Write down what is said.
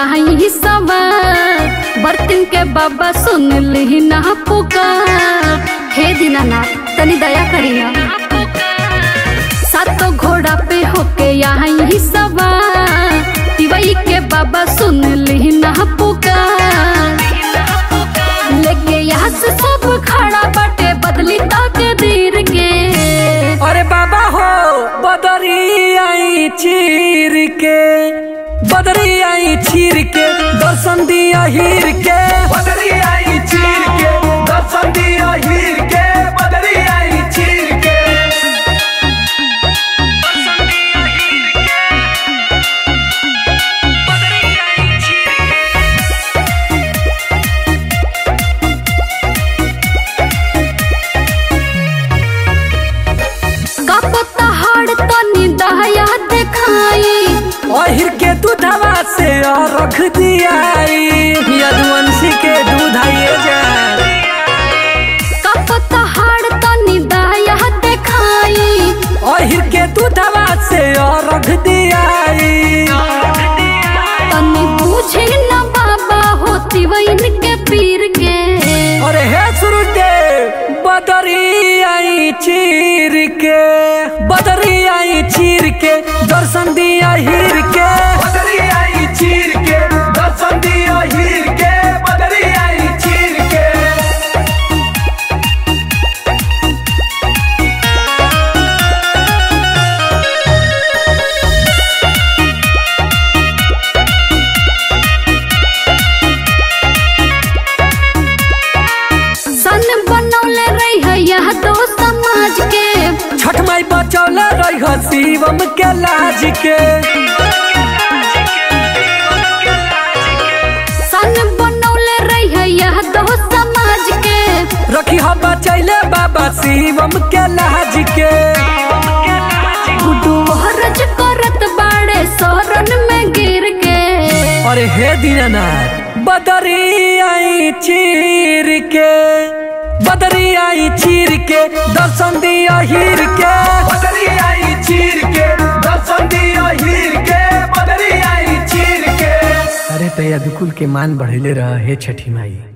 जाई सबा बर्तन के बाबा सुन ली ना पुकार। हे दीनानाथ तनी दया करिया, सातों घोड़ा पे होके आई सबा तिवई के बाबा सुन ली ना पुकार। लेके यहाँ से सब खड़ा बटे बदली तकदीर के, अरे बाबा हो बदरी आई चीर के, बदरी आई चीर के दर्शन दी आहिर के, बदरी आई चीर के दर्शन दी आहिर के, बदरी आई चीर के दर्शन दी आहिर के, बदरी आई चीर के। गपत हाड़ तनी दया देखाई आहिर के दूधवा से रख दिया यदुवंशी के दूधाइए जाए। कपत हाड़ तनी दया देखाई आहिर के दूधवा से रख दिया, तनी बुझे न बाबा होती वैन के पीर के, अरे हे सुरदेव बदरी आई चीर के, बदरी आई चीर के दर्शन दी आहिर के, बदरी आई चीर के दर्शन दी आहिर के, बदरी आई चीर के। सन बनौले रही है यह दो समाज के, छठ माई बचौला रही है शिवम के लाज के, सन बनौले रही है यह दो समाज के, रखी है बचैले बाबा शिवम के लाज के। गुरुहरज करत बाड़े शरण में गिर के, अरे हे दीनानाथ बदरी आई चीर के, बदरी आई चीर के दर्शन दी आहिर के, बदरी आई चीर के दर्शन दी आहिर के, बदरी आई चीर के। अरे तैया दुकुल के मान बढ़ेले रह हे छठी माई।